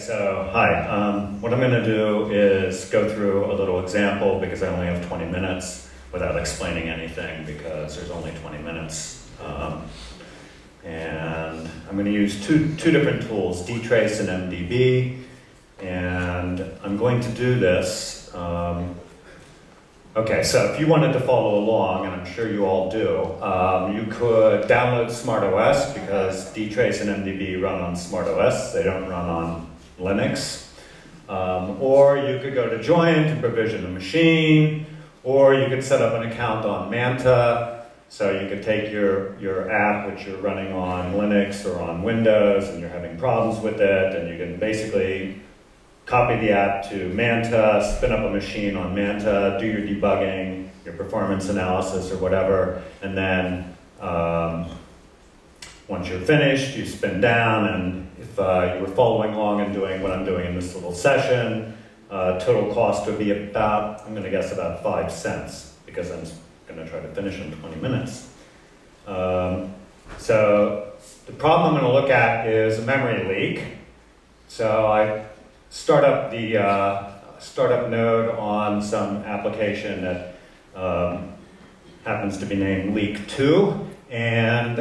so hi. What I'm going to do is go through a little example because I only have 20 minutes without explaining anything because there's only 20 minutes. And I'm going to use two different tools, DTrace and MDB. And I'm going to do this. Okay, so if you wanted to follow along, and I'm sure you all do, you could download SmartOS because DTrace and MDB run on SmartOS. They don't run on Linux. Or you could go to Joyent and provision the machine, or you could set up an account on Manta. So you could take your app, which you're running on Linux or on Windows, and you're having problems with it, and you can basically copy the app to Manta, spin up a machine on Manta, do your debugging, your performance analysis or whatever, and then once you're finished, you spin down, and if you were following along and doing what I'm doing in this little session, total cost would be about, I'm gonna guess about 5 cents, because I'm gonna try to finish in 20 minutes. So the problem I'm gonna look at is a memory leak. So I start up the startup node on some application that happens to be named Leak2. And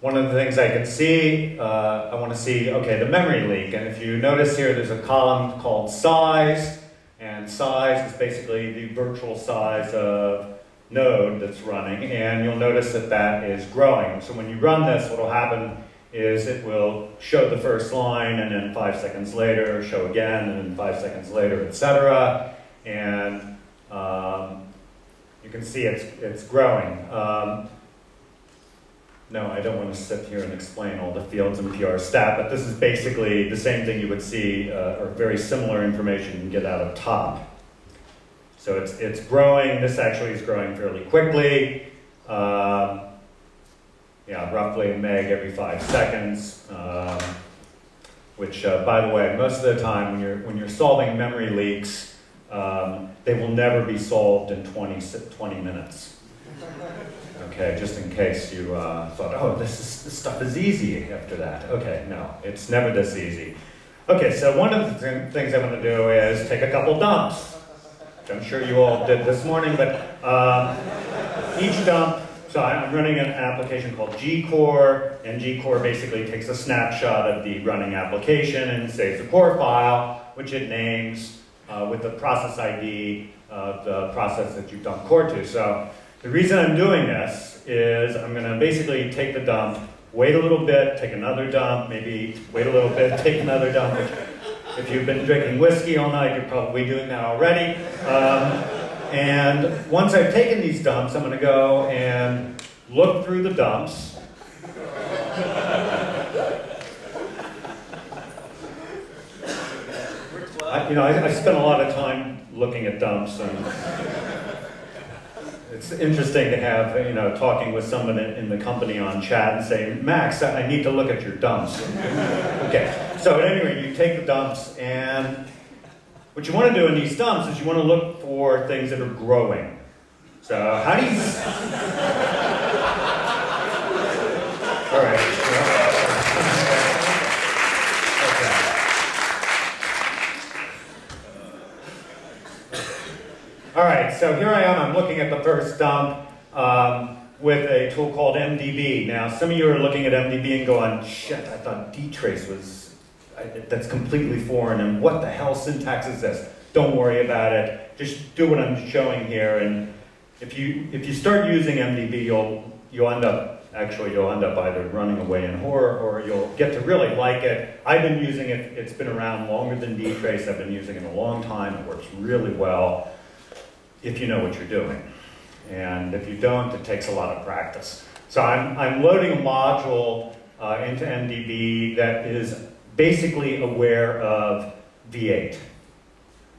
one of the things I can see, I want to see, okay, the memory leak. And if you notice here, there's a column called size. And size is basically the virtual size of node that's running. And you'll notice that that is growing. So when you run this, what will happen is it will show the first line, and then 5 seconds later show again, and then 5 seconds later, etc. And you can see it's growing. No, I don't want to sit here and explain all the fields and PR stat, but this is basically the same thing you would see, or very similar information you can get out of top. So it's growing. This actually is growing fairly quickly. Yeah, roughly a meg every 5 seconds, which, by the way, most of the time when you're solving memory leaks, they will never be solved in 20 minutes. Okay, just in case you thought, oh, this stuff is easy after that. Okay, no, it's never this easy. Okay, so one of the things I'm going to do is take a couple dumps, which I'm sure you all did this morning, but each dump. So I'm running an application called G-Core, and G-Core basically takes a snapshot of the running application and saves the core file, which it names with the process ID of the process that you dump core to. So the reason I'm doing this is I'm going to basically take the dump, wait a little bit, take another dump, maybe wait a little bit, take another dump. If you've been drinking whiskey all night, you're probably doing that already. And once I've taken these dumps, I'm going to go and look through the dumps. I spend a lot of time looking at dumps, and it's interesting to have, talking with someone in the company on chat and saying, Max, I need to look at your dumps. Okay, so anyway, you take the dumps, and what you want to do in these dumps is you want to look for things that are growing. So how do you... All right. Okay. All right, so here I am. I'm looking at the first dump with a tool called MDB. Now, some of you are looking at MDB and going, shit, I thought DTrace was... that's completely foreign, and what the hell syntax is this? Don't worry about it. Just do what I'm showing here, and if you start using MDB, you'll end up either running away in horror, or you'll get to really like it. I've been using it. It's been around longer than DTrace. I've been using it a long time. It works really well if you know what you're doing, and if you don't, it takes a lot of practice. So I'm loading a module into MDB that is basically aware of V8.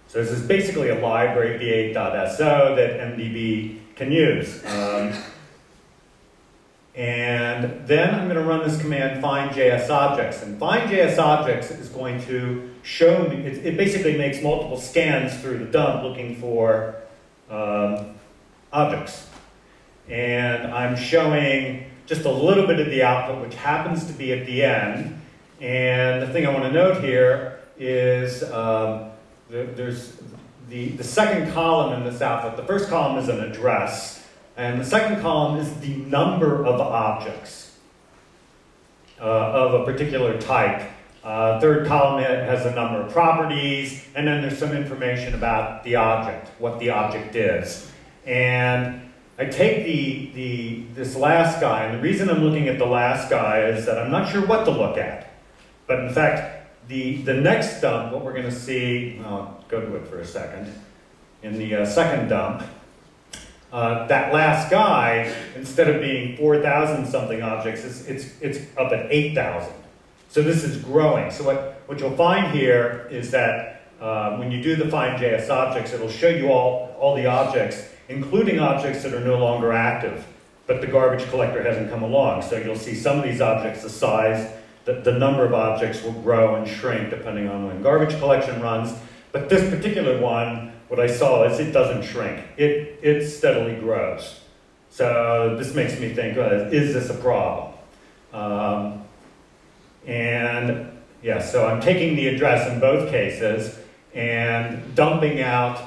So this is basically a library, v8.so, that MDB can use. And then I'm going to run this command findJSObjects. And findJSObjects is going to show me, it basically makes multiple scans through the dump looking for objects. And I'm showing just a little bit of the output, which happens to be at the end. And the thing I want to note here is there's the second column in this output. The first column is an address, and the second column is the number of objects of a particular type. Third column has a number of properties, and then there's some information about the object, what the object is. And I take this last guy, and the reason I'm looking at the last guy is that I'm not sure what to look at. But in fact, the next dump, what we're going to see, I'll go to it for a second, in the second dump, that last guy, instead of being 4,000 something objects, it's up at 8,000. So this is growing. So what you'll find here is that when you do the findJSObjects, it'll show you all the objects, including objects that are no longer active, but the garbage collector hasn't come along. So you'll see some of these objects, the size, the number of objects will grow and shrink depending on when garbage collection runs. But this particular one, what I saw is it doesn't shrink. It steadily grows. So this makes me think, is this a problem? And yeah, so I'm taking the address in both cases and dumping out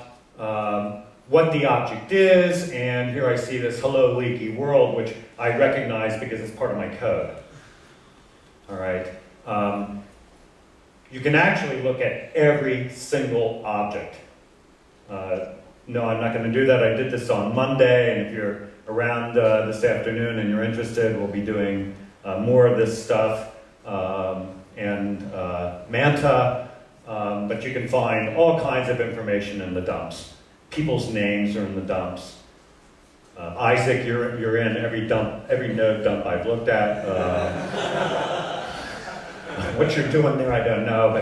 what the object is, and here I see this hello leaky world, which I recognize because it's part of my code. All right. You can actually look at every single object. No, I'm not going to do that. I did this on Monday, and if you're around this afternoon and you're interested, we'll be doing more of this stuff. And Manta, but you can find all kinds of information in the dumps. People's names are in the dumps. Isaac, you're in every dump, every node dump I've looked at. What you're doing there, I don't know.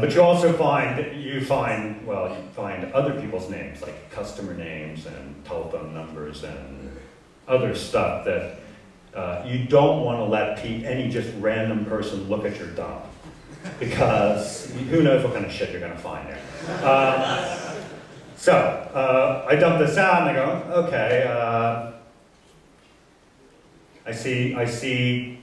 But you also find you find other people's names, like customer names and telephone numbers and other stuff that. You don't want to let any just random person look at your dump, because who knows what kind of shit you're going to find there. So I dump this out and I go, okay, I see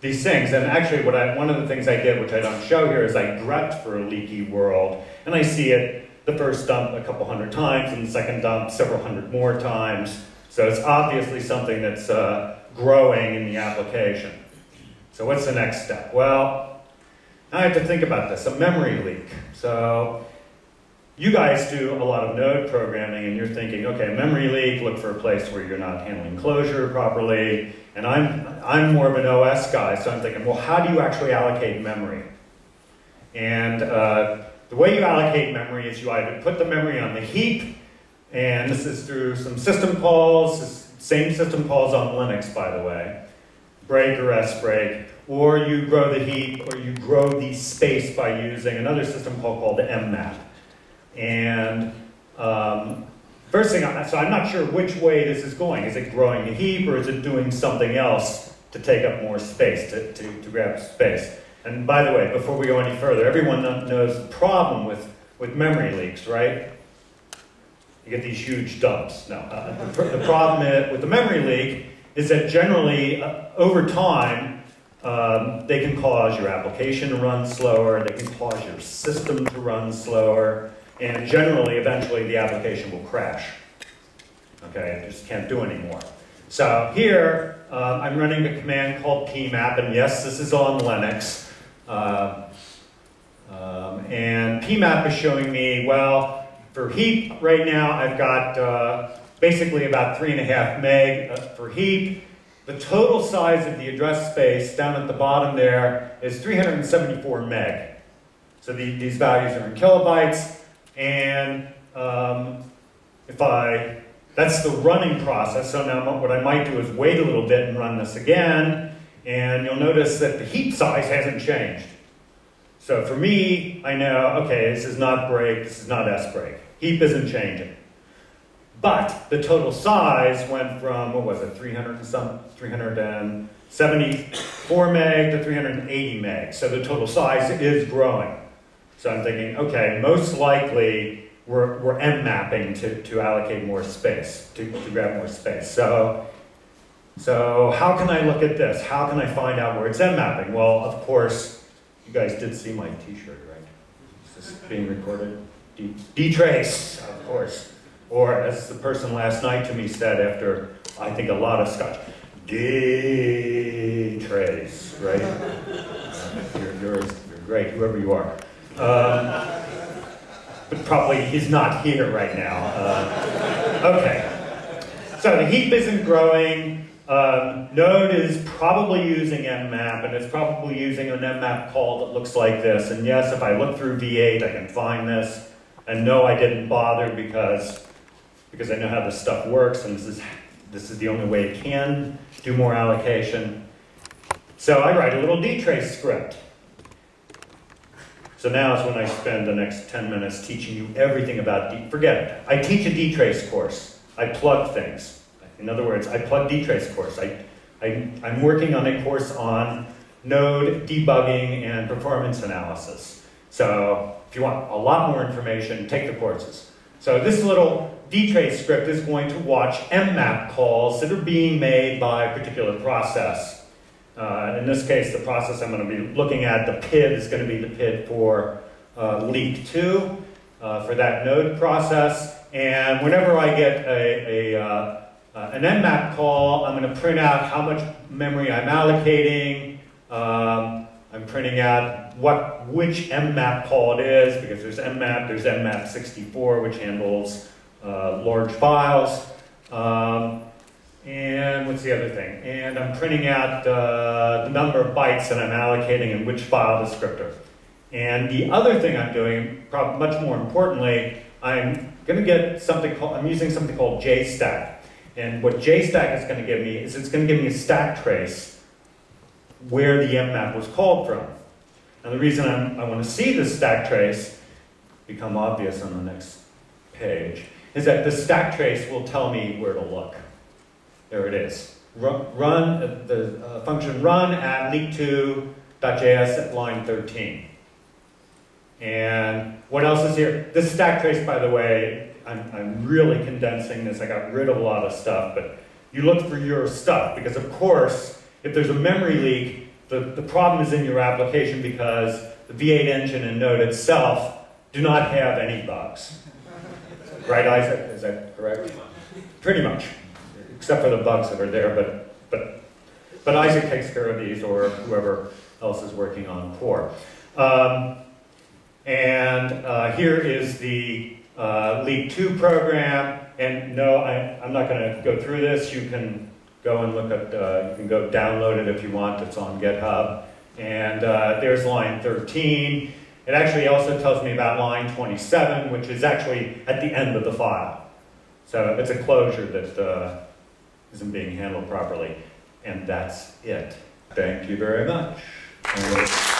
these things. And actually one of the things I did, which I don't show here, is I grepped for a leaky world. And I see it the first dump a couple hundred times, and the second dump several hundred more times. So it's obviously something that's growing in the application. So what's the next step? Well, I have to think about this, a memory leak. So you guys do a lot of node programming and you're thinking, okay, memory leak, look for a place where you're not handling closure properly. And I'm more of an OS guy, so I'm thinking, well, how do you actually allocate memory? And the way you allocate memory is you either put the memory on the heap, and this is through some system calls, same system calls on Linux, by the way, break or sbreak, or you grow the heap, or you grow the space by using another system call called mmap. And first thing, so I'm not sure which way this is going. Is it growing the heap, or is it doing something else to take up more space, to grab space? And by the way, before we go any further, everyone knows the problem with memory leaks, right? You get these huge dumps. No, the problem with the memory leak is that generally, over time, they can cause your application to run slower, they can cause your system to run slower, and generally, eventually, the application will crash. Okay, it just can't do anymore. So here, I'm running a command called PMAP, and yes, this is on Linux. And PMAP is showing me, well, for heap, right now, I've got basically about 3.5 meg for heap. The total size of the address space down at the bottom there is 374 meg. So these values are in kilobytes. And that's the running process. So now what I might do is wait a little bit and run this again. And you'll notice that the heap size hasn't changed. So for me, I know, okay, this is not break, this is not sbreak. Heap isn't changing. But the total size went from, what was it, 374 meg to 380 meg. So the total size is growing. So I'm thinking, okay, most likely we're m-mapping to allocate more space, to grab more space. So So how can I look at this? How can I find out where it's end mapping? Well, of course, you guys did see my t-shirt, right? Is this being recorded? DTrace, of course. Or as the person last night to me said after, I think, a lot of scotch, DTrace, right? You're great, whoever you are. But probably he's not here right now. Okay, so the heap isn't growing. Node is probably using mmap, and it's probably using an mmap call that looks like this. And yes, if I look through V8, I can find this. And no, I didn't bother because I know how this stuff works, and this is the only way it can do more allocation. So I write a little DTrace script. So now is when I spend the next 10 minutes teaching you everything about DTrace. Forget it. I teach a DTrace course. I plug things. In other words, I plug DTrace course. I'm working on a course on node debugging and performance analysis. So if you want a lot more information, take the courses. So this little DTrace script is going to watch mmap calls that are being made by a particular process. In this case, the process I'm going to be looking at, the PID, is going to be the PID for Leak2 for that node process. And whenever I get an mmap call, I'm going to print out how much memory I'm allocating. I'm printing out which mmap call it is, because there's mmap64, which handles large files. And what's the other thing? And I'm printing out the number of bytes that I'm allocating in which file descriptor. And the other thing I'm doing, probably much more importantly, I'm using something called JStack. And what JStack is going to give me is it's going to give me a stack trace where the mmap was called from. And the reason I want to see this stack trace become obvious on the next page is that the stack trace will tell me where to look. There it is. The function run at leak2.js at line 13. And what else is here? This stack trace, by the way, I'm really condensing this. I got rid of a lot of stuff, but you look for your stuff because, of course, if there's a memory leak, the problem is in your application because the V8 engine and Node itself do not have any bugs. Right, Isaac? Is that correct? Pretty much. Except for the bugs that are there, but Isaac takes care of these, or whoever else is working on core. Here is the Leak2 program, and no, I'm not going to go through this. You can go and look at, you can go download it if you want. It's on GitHub, and there's line 13. It actually also tells me about line 27, which is actually at the end of the file. So it's a closure that isn't being handled properly. And that's it. Thank you very much.